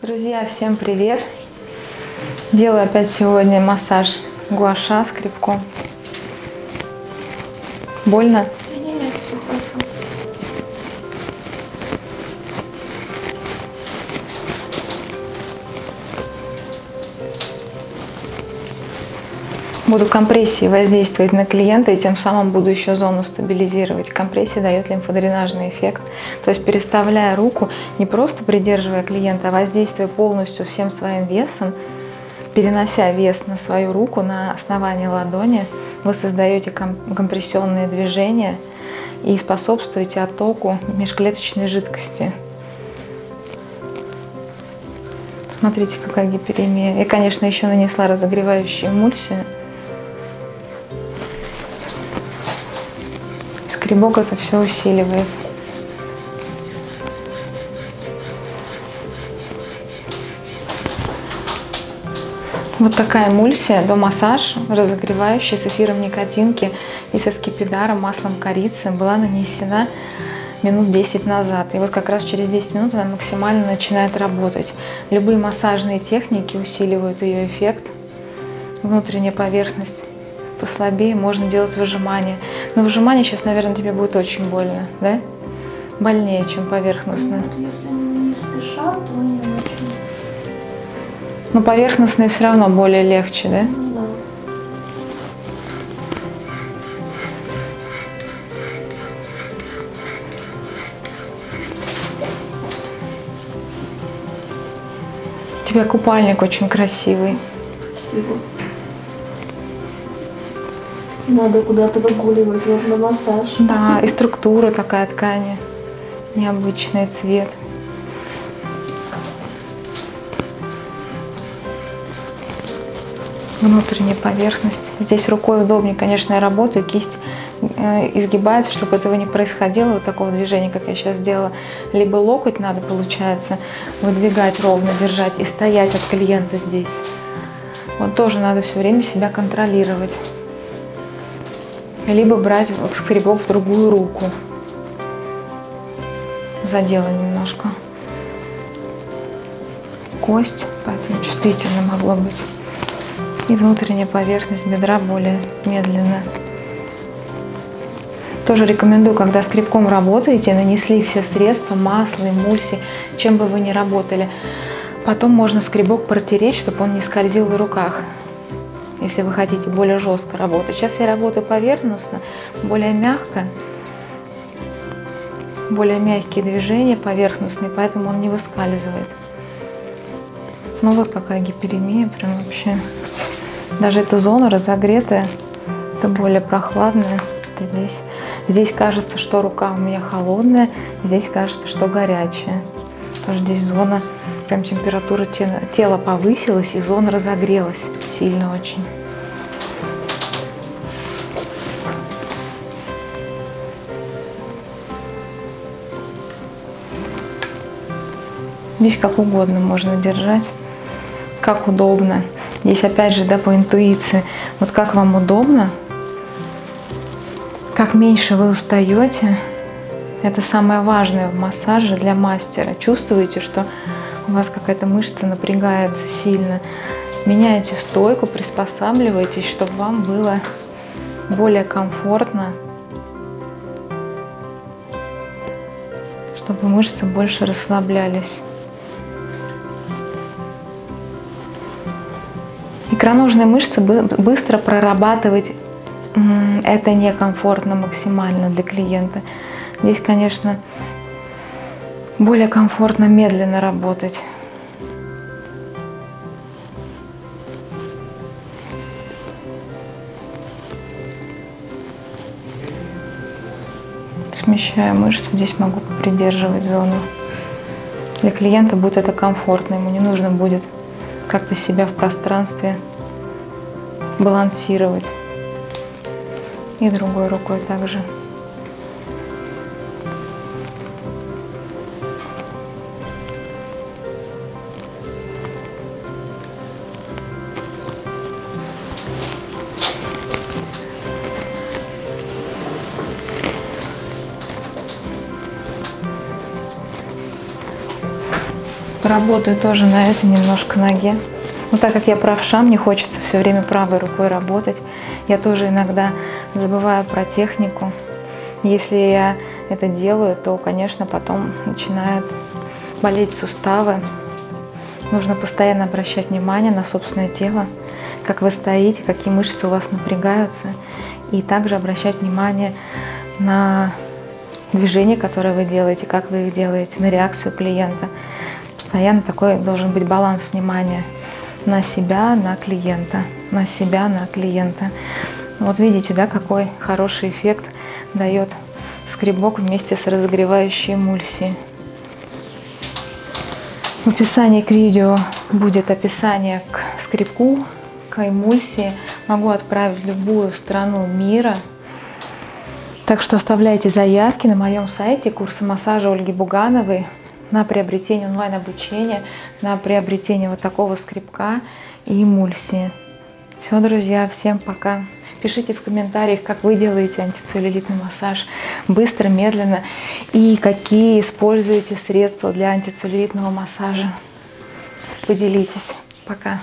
Друзья, всем привет! Делаю опять сегодня массаж гуаша скребком. Больно? Нет, буду компрессией воздействовать на клиента, и тем самым буду еще зону стабилизировать. Компрессия дает лимфодренажный эффект. То есть, переставляя руку, не просто придерживая клиента, а воздействуя полностью всем своим весом, перенося вес на свою руку, на основание ладони, вы создаете компрессионные движения и способствуете оттоку межклеточной жидкости. Смотрите, какая гиперемия. Я, конечно, еще нанесла разогревающие эмульсии. Скребок это все усиливает. Вот такая эмульсия до массажа, разогревающая, с эфиром никотинки и со скипидаром, маслом корицы, была нанесена минут 10 назад. И вот как раз через 10 минут она максимально начинает работать. Любые массажные техники усиливают ее эффект. Внутренняя поверхность послабее, можно делать выжимание. Но выжимание сейчас, наверное, тебе будет очень больно, да? Больнее, чем поверхностное. Ну, если не спеша, то не очень. Но поверхностное все равно более легче, да? Да. У тебя купальник очень красивый. Спасибо. Надо куда-то выгуливать на массаж. Да, и структура такая ткани. Необычный цвет. Внутренняя поверхность. Здесь рукой удобнее, конечно, я работаю. Кисть изгибается, чтобы этого не происходило. Вот такого движения, как я сейчас сделала. Либо локоть надо, получается, выдвигать ровно, держать и стоять от клиента здесь. Вот тоже надо все время себя контролировать. Либо брать скребок в другую руку. Задела немножко кость, поэтому чувствительно могло быть. И внутренняя поверхность бедра более медленно. Тоже рекомендую, когда скребком работаете, нанесли все средства, масло, эмульсии, чем бы вы ни работали. Потом можно скребок протереть, чтобы он не скользил в руках. Если вы хотите более жестко работать. Сейчас я работаю поверхностно, более мягко. Более мягкие движения, поверхностные, поэтому он не выскальзывает. Ну вот какая гиперемия, прям вообще. Даже эта зона разогретая, это более прохладная. Это здесь. Здесь кажется, что рука у меня холодная, здесь кажется, что горячая. Тоже здесь зона, прям температура тела повысилась и зона разогрелась сильно очень. Здесь как угодно можно держать, как удобно. Здесь опять же, да, по интуиции, вот как вам удобно, как меньше вы устаете. Это самое важное в массаже для мастера. Чувствуете, что у вас какая-то мышца напрягается сильно. Меняете стойку, приспосабливаетесь, чтобы вам было более комфортно. Чтобы мышцы больше расслаблялись. Икроножные мышцы быстро прорабатывать это некомфортно максимально для клиента. Здесь, конечно, более комфортно медленно работать. Смещаю мышцу, здесь могу придерживать зону. Для клиента будет это комфортно, ему не нужно будет как-то себя в пространстве балансировать. И другой рукой также. Работаю тоже на этой немножко ноге. Но так как я правша, мне хочется все время правой рукой работать. Я тоже иногда забываю про технику. Если я это делаю, то, конечно, потом начинают болеть суставы. Нужно постоянно обращать внимание на собственное тело, как вы стоите, какие мышцы у вас напрягаются. И также обращать внимание на движения, которые вы делаете, как вы их делаете, на реакцию клиента. Постоянно такой должен быть баланс внимания на себя, на клиента, на себя, на клиента. Вот видите, да, какой хороший эффект дает скребок вместе с разогревающей эмульсией. В описании к видео будет описание к скребку, к эмульсии. Могу отправить в любую страну мира. Так что оставляйте заявки на моем сайте курса массажа Ольги Бугановой на приобретение онлайн-обучения, на приобретение вот такого скребка и эмульсии. Все, друзья, всем пока. Пишите в комментариях, как вы делаете антицеллюлитный массаж, быстро, медленно, и какие используете средства для антицеллюлитного массажа. Поделитесь. Пока.